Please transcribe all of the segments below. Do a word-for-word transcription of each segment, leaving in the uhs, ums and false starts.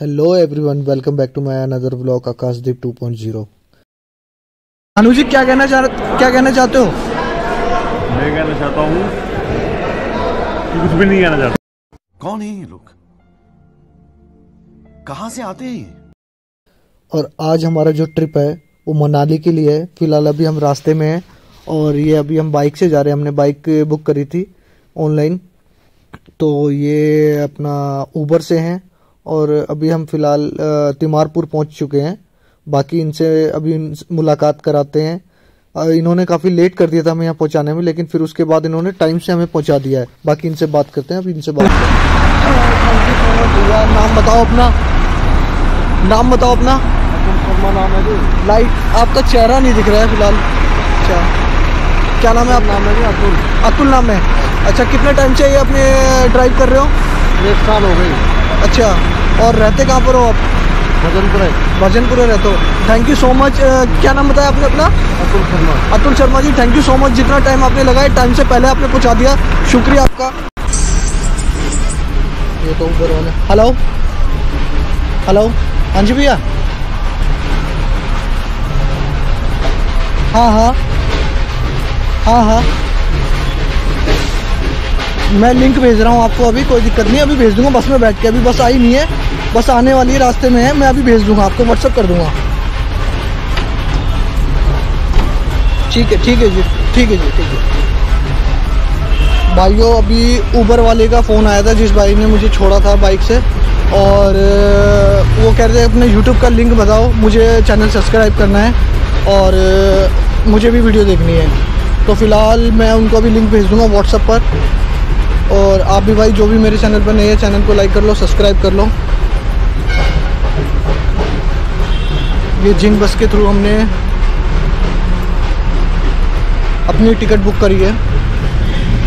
Hello everyone, welcome back to my another vlog Akashdeep two point zero. Anu ji क्या कहना चाह क्या कहना चाहते हो? मैं कहना चाहता हूँ कि कुछ भी नहीं कहना चाहता। कौन है ये लोग, कहाँ से आते हैं ये? और आज हमारा जो ट्रिप है वो मनाली के लिए है। फिलहाल अभी हम रास्ते में हैं और ये अभी हम बाइक से जा रहे हैं। हमने बाइक बुक करी थी ऑनलाइन, तो ये अपना ऊबर से हैं और अभी हम फिलहाल तिमारपुर पहुंच चुके हैं। बाकी इनसे अभी मुलाकात कराते हैं। इन्होंने काफ़ी लेट कर दिया था हमें यहाँ पहुंचाने में, लेकिन फिर उसके बाद इन्होंने टाइम से हमें पहुंचा दिया है। बाकी इनसे बात करते हैं, अभी इनसे बात करते हैं। नाम बताओ अपना, नाम बताओ अपना। अतुल शर्मा नाम है जी। लाइट आपका चेहरा नहीं दिख रहा है फिलहाल। अच्छा, क्या नाम है आपका? नाम है अतुल। अतुल नाम है। अच्छा, कितना टाइम चाहिए अपने ड्राइव कर रहे हो? एक साल हो गई। अच्छा, और रहते कहाँ पर हो आप? भजनपुर है। भजनपुर रहते हो। Thank you so much. क्या नाम बताया आपने अपना? Atul Sharma. Atul Sharma ji, thank you so much. जितना टाइम आपने लगाया, टाइम से पहले आपने पहुँचा दिया, शुक्रिया आपका। ये तो ऊपर वाले। हेलो हेलो, हाँ जी भैया। हाँ हाँ हाँ हाँ, मैं लिंक भेज रहा हूँ आपको, अभी कोई दिक्कत नहीं है, अभी भेज दूंगा बस में बैठ के। अभी बस आई नहीं है, बस आने वाली है, रास्ते में है। मैं अभी भेज दूंगा आपको, व्हाट्सअप कर दूंगा। ठीक है ठीक है जी, ठीक है जी, ठीक है भाइयों। अभी ऊबर वाले का फ़ोन आया था, जिस भाई ने मुझे छोड़ा था बाइक से, और वो कह रहे थे अपने यूट्यूब का लिंक बताओ, मुझे चैनल सब्सक्राइब करना है और मुझे भी वीडियो देखनी है। तो फ़िलहाल मैं उनको अभी लिंक भेज दूँगा व्हाट्सएप पर। और आप भी भाई जो भी मेरे चैनल पर नए हैं, चैनल को लाइक कर लो, सब्सक्राइब कर लो। ये जिन बस के थ्रू हमने अपनी टिकट बुक करी है।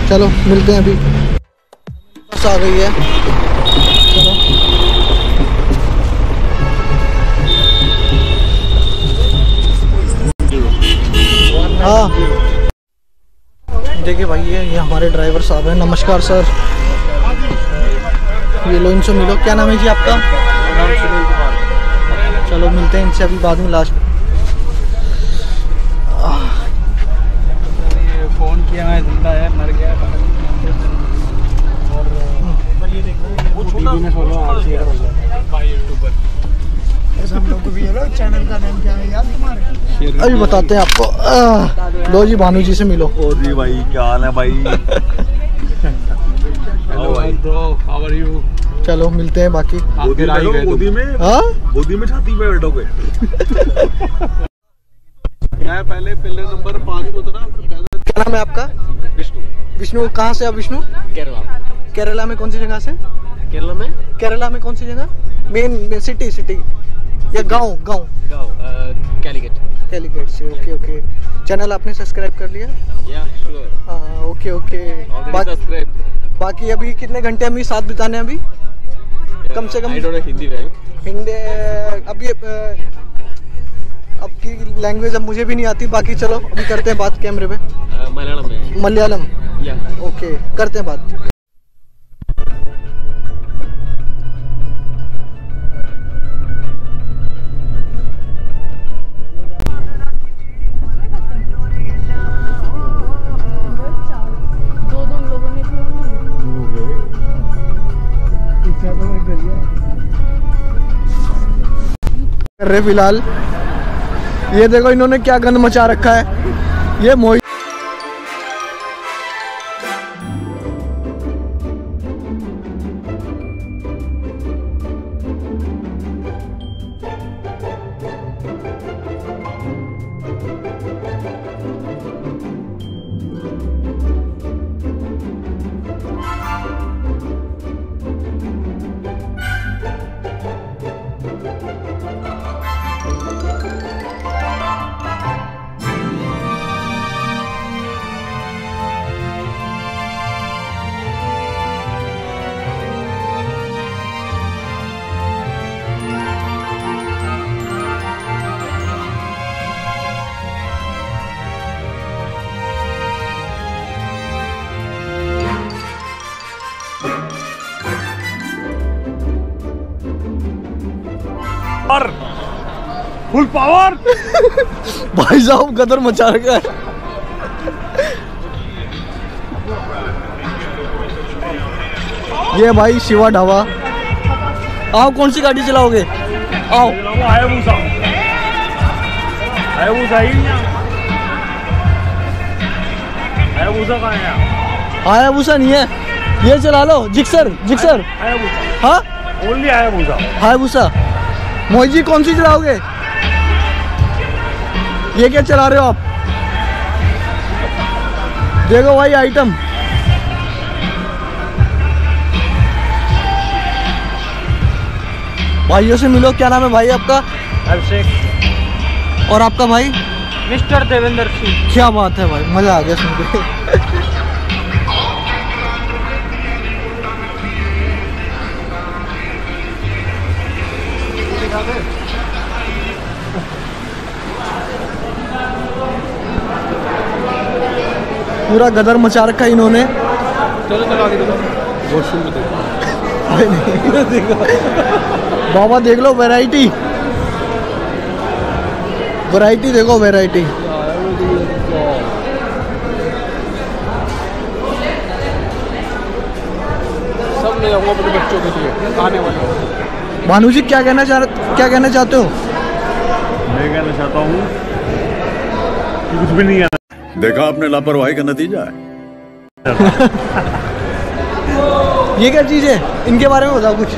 चलो मिलते हैं, अभी बस आ गई है। चलो हाँ, देखिए भाई ये ये हमारे ड्राइवर साहब हैं। नमस्कार सर, ये लो, इनसे मिलो। क्या नाम है जी आपका? नाम शिव कुमार। चलो मिलते हैं इनसे अभी बाद में। लास्ट फोन किया है, जिंदा है, मर गया है। और ये देखो, वो छोटा भाई यूट्यूबर, ऐसा हम लोग को भी है ना। चैनल का नाम क्या है यार तुम्हारे? अभी बताते हैं आपको। लो जी, भानु जी से मिलो। ओ जी भाई, क्या हाल है भाई? हेलो भाई, हाउ आर यू? चलो मिलते हैं। बाकी गोदी में गोदी में गोदी में छाती पे बैठोगे। मैं पहले पिलर नंबर पाँच पे उतरा। क्या नाम है आपका? विष्णु। विष्णु, कहाँ से आप विष्णु? केरला। केरला में कौन सी जगह से? केरला में केरला में कौन सी जगह? मेन सिटी सिटी या गाँव? गाँव गाँव कालीकट। कालीकट से। ओके ओके, चैनल आपने सब्सक्राइब कर लिया? या श्योर। हाँ ओके ओके। बाकी बाकी अभी कितने घंटे हमें साथ बिताने हैं अभी? yeah, कम से कम हिंदी में हिंदी अभी अब की लैंग्वेज अब मुझे भी नहीं आती। बाकी चलो अभी करते हैं बात कैमरे पे। uh, मलयालम में। मलयालम या yeah. ओके okay, करते हैं बात। कर रहे फिलहाल। ये देखो इन्होंने क्या गंद मचा रखा है। ये मोई और फुल पावर भाई साहब गदर मचा रखा है। ये भाई शिवा ढाबा। आप कौन सी गाड़ी चलाओगे? आओ हायाबूसा नहीं है, ये चला लो जिक्सर। जिक्सर हाँ only Hayabusa. Hayabusa Mohit ji कौन सी चलाओगे? ये क्या चला रहे हो आप? देखो भाई आइटम भाइयों से मिलो। क्या नाम है भाई आपका? अभिषेक। और आपका भाई? मिस्टर देवेंद्र सिंह। क्या बात है भाई, मजा आ गया सुन के। पूरा गदर मचा रखा इन्होंने। चलो चलो आगे देखो। देखो बाबा, देख लो वैरायटी, वैरायटी देखो वैरायटी। सब ले जाऊंगा अपने बच्चों के लिए आने वाले। भानु जी क्या कहना चाह क्या कहना चाहते हो? मैं कहना चाहता हूँ कुछ भी नहीं है। देखा आपने लापरवाही का नतीजा है। ये क्या चीज है? इनके बारे में बताओ कुछ। ये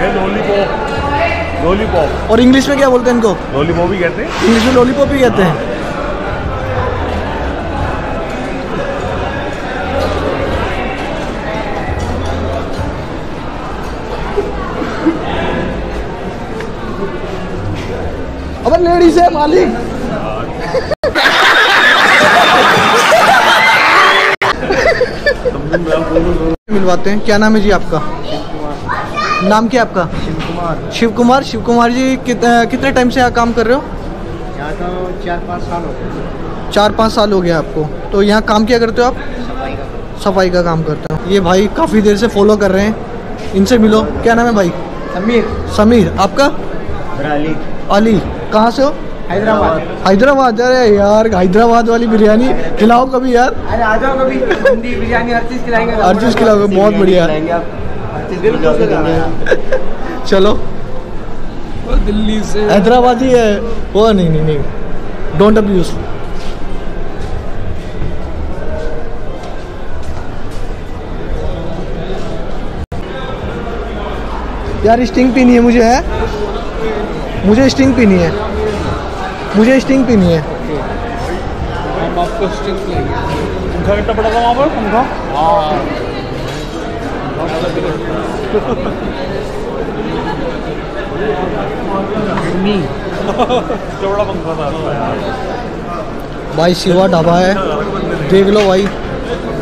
है लॉलीपॉप। लॉलीपॉप और इंग्लिश में क्या बोलते हैं इनको? लॉलीपॉप ही कहते हैं। इंग्लिश में लॉलीपॉप ही कहते हैं। अब लेडीज है मालिक। मिलवाते हैं। क्या नाम है जी आपका? शिव कुमार। नाम क्या आपका? शिव कुमार। शिव कुमार शिव कुमार जी कित, आ, कितने टाइम से यहाँ काम कर रहे हो? यहाँ तो चार पाँच साल हो गए। चार पाँच साल हो गया आपको। तो यहाँ काम क्या करते हो आप? सफाई का सफाई का काम करते हो। ये भाई काफ़ी देर से फॉलो कर रहे हैं, इनसे मिलो। क्या नाम है भाई? समीर। समीर। आपका? अली। अली। कहाँ से हो? हैदराबाद। हैदराबाद। अरे यार हैदराबाद वाली बिरयानी खिलाओ कभी यार। अरे आ जाओ कभी, हिंदी बिरयानी हर चीज़ खिलाएंगे। हर चीज़ खिलाओगे, बहुत बढ़िया। चलो दिल्ली से हैदराबाद ही है वो। नहीं नहीं नहीं, डोंट अब्यूज। यार स्टिंग पीनी है मुझे। है मुझे स्टिंग पीनी है मुझे स्टिंग पीनी है। हम आपको स्टिंग लेंगे। पंखा कितना पड़ा था वहाँ पर? पंखा चौड़ा पंखा था यार। भाई शिवा ढाबा है, देख लो भाई।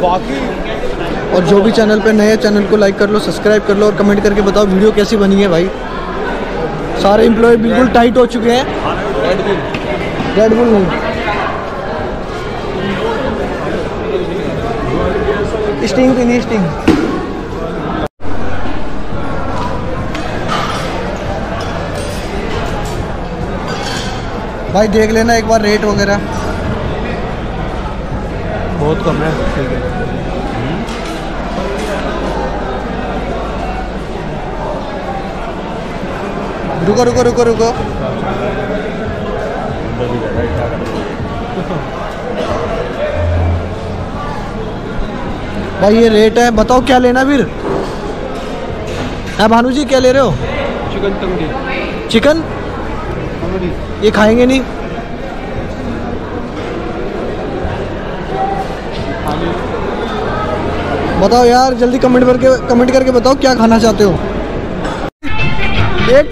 बाकी और जो भी चैनल पे नए हैं, चैनल को लाइक कर लो, सब्सक्राइब कर लो और कमेंट करके बताओ वीडियो कैसी बनी है। भाई सारे एम्प्लॉय बिल्कुल टाइट हो चुके हैं। रेडबुल रेडबुल नहीं, स्टिंग पीनी है, स्टिंग। भाई देख लेना एक बार रेट वगैरह। बहुत कम है, ठीक है। रुको रुको रुको रुको भाई, ये रेट है। बताओ क्या लेना फिर? है भानु जी क्या ले रहे हो? चिकन तंगड़ी। चिकन तंगड़ी ये खाएंगे नहीं? बताओ यार जल्दी, कमेंट करके कमेंट करके बताओ क्या खाना चाहते हो। एक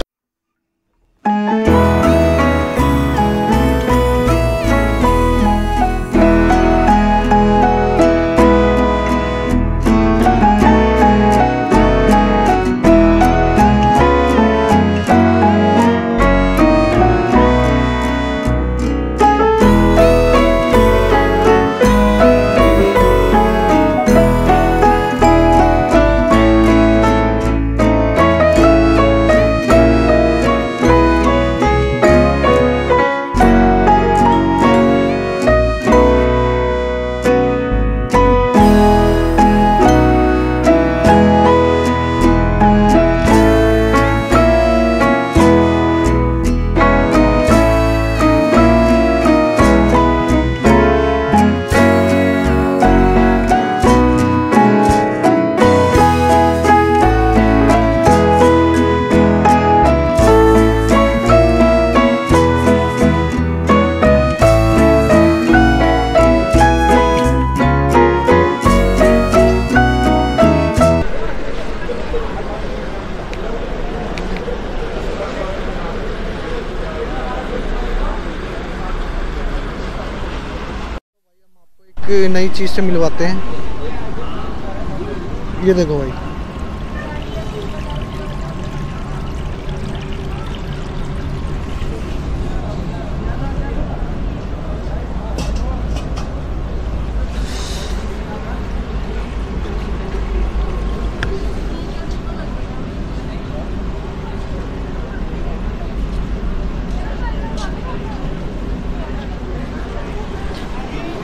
एक नई चीज़ से मिलवाते हैं। ये देखो भाई,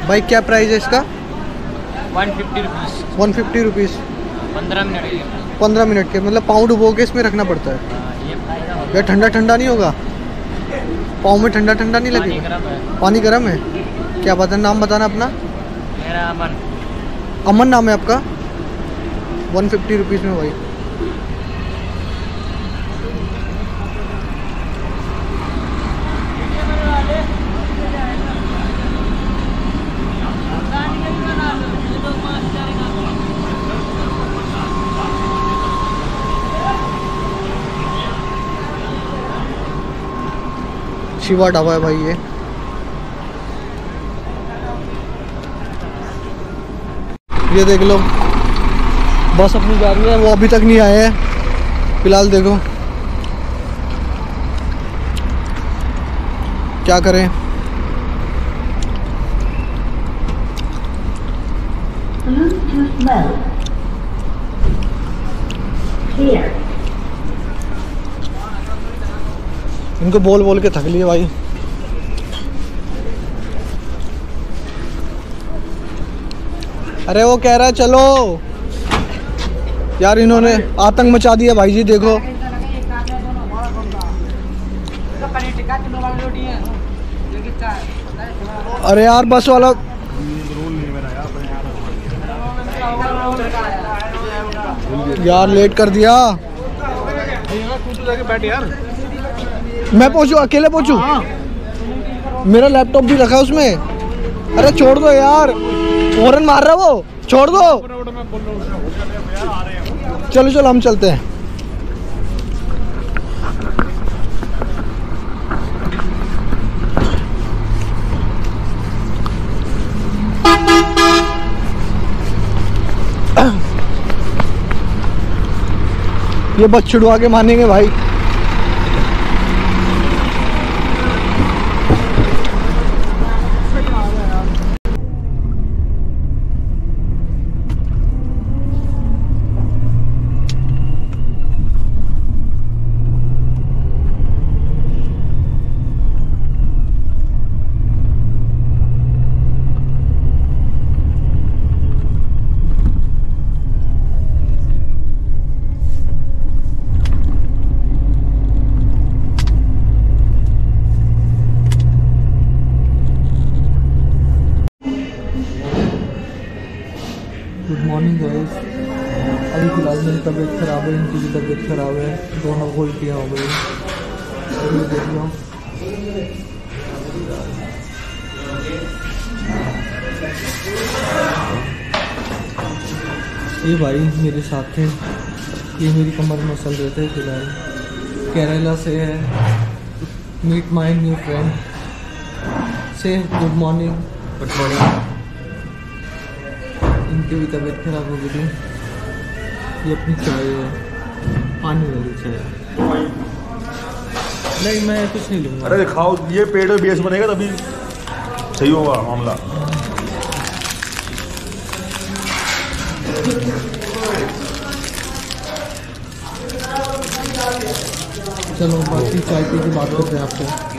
भाई क्या प्राइस है इसका? One fifty rupees. One fifty rupees पंद्रह मिनट, पंद्रह मिनट के मतलब पाँव डुबो के इसमें रखना पड़ता है। ये ठंडा ठंडा नहीं होगा? पाँव में ठंडा ठंडा नहीं लगेगा? पानी गर्म है। क्या बात है। नाम बताना अपना। मेरा अमन। अमन नाम है आपका। वन फिफ्टी रुपीस में भाई। शिवा ढाबा है भाई ये। ये देख लो, बस अपनी जा रही है, वो अभी तक नहीं आए हैं फिलहाल। देखो क्या करें। Bluetooth mode clear. इनको बोल बोल के थक लिए भाई। अरे वो कह रहा है चलो यार, इन्होंने आतंक मचा दिया भाई जी। देखो अरे यार बस वाला, यार लेट कर दिया। मैं पहुंचू, अकेले पहुंचू? मेरा लैपटॉप भी रखा है उसमें। अरे छोड़ दो यार, हॉर्न मार रहा है वो, छोड़ दो। चलो चलो हम चलते हैं। ये बस छुड़वा के मानेंगे भाई। अली फिलहाल मेरी तबीयत ख़राब है, इनकी भी तबीयत ख़राब है, दोनों को उल्टियाँ हो गई। देख लो ये भाई मेरे साथ थे, ये मेरी कमर में मसल रहे थे। फिलहाल केरला से है। मीट माई न्यू फ्रेंड से गुड मॉर्निंग। Good morning. इनकी भी तबीयत ख़राब हो गई थी। ये अपनी चाय है, पानी वाली चाय। नहीं मैं कुछ नहीं लूँगा। अरे खाओ, ये पेट में बेस बनेगा तभी सही होगा मामला। चलो बाकी चाय की बात करते हैं आपको।